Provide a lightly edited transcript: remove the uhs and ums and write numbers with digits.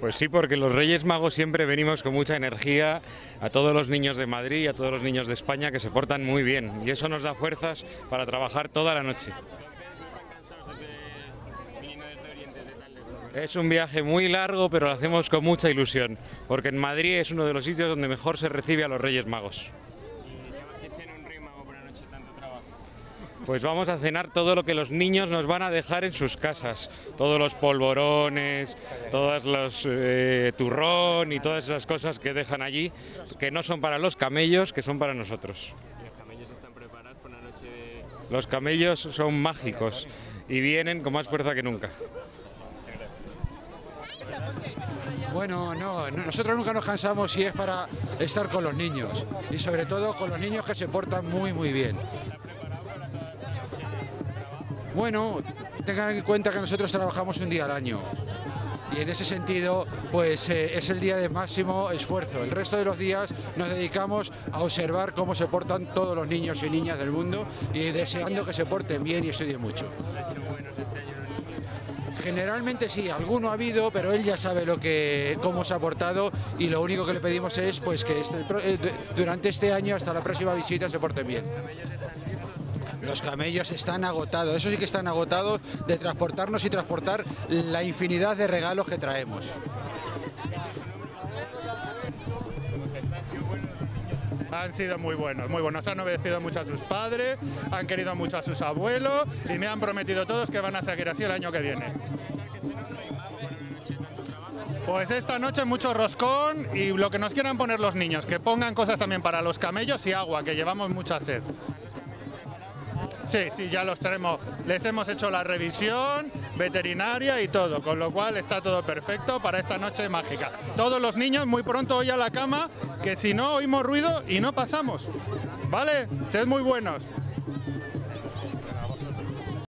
Pues sí, porque los Reyes Magos siempre venimos con mucha energía a todos los niños de Madrid y a todos los niños de España, que se portan muy bien, y eso nos da fuerzas para trabajar toda la noche. Es un viaje muy largo, pero lo hacemos con mucha ilusión, porque en Madrid es uno de los sitios donde mejor se recibe a los Reyes Magos. Pues vamos a cenar todo lo que los niños nos van a dejar en sus casas, todos los polvorones, todos los turrón y todas esas cosas que dejan allí, que no son para los camellos, que son para nosotros. ¿Los camellos están preparados por la noche de...? Los camellos son mágicos y vienen con más fuerza que nunca. Bueno, nosotros nunca nos cansamos y es para estar con los niños, y sobre todo con los niños que se portan muy bien. Bueno, tengan en cuenta que nosotros trabajamos un día al año y en ese sentido pues es el día de máximo esfuerzo. El resto de los días nos dedicamos a observar cómo se portan todos los niños y niñas del mundo y deseando que se porten bien y estudien mucho. Generalmente sí, alguno ha habido, pero él ya sabe cómo se ha portado, y lo único que le pedimos es pues que durante este año hasta la próxima visita se porten bien. Los camellos están agotados, eso sí que están agotados de transportarnos y transportar la infinidad de regalos que traemos. Han sido muy buenos, han obedecido mucho a sus padres, han querido mucho a sus abuelos y me han prometido todos que van a seguir así el año que viene. Pues esta noche mucho roscón y lo que nos quieran poner los niños, que pongan cosas también para los camellos y agua, que llevamos mucha sed. Sí, ya los tenemos, les hemos hecho la revisión veterinaria y todo, con lo cual está todo perfecto para esta noche mágica. Todos los niños muy pronto hoy a la cama, que si no oímos ruido y no pasamos, ¿vale? Sed muy buenos.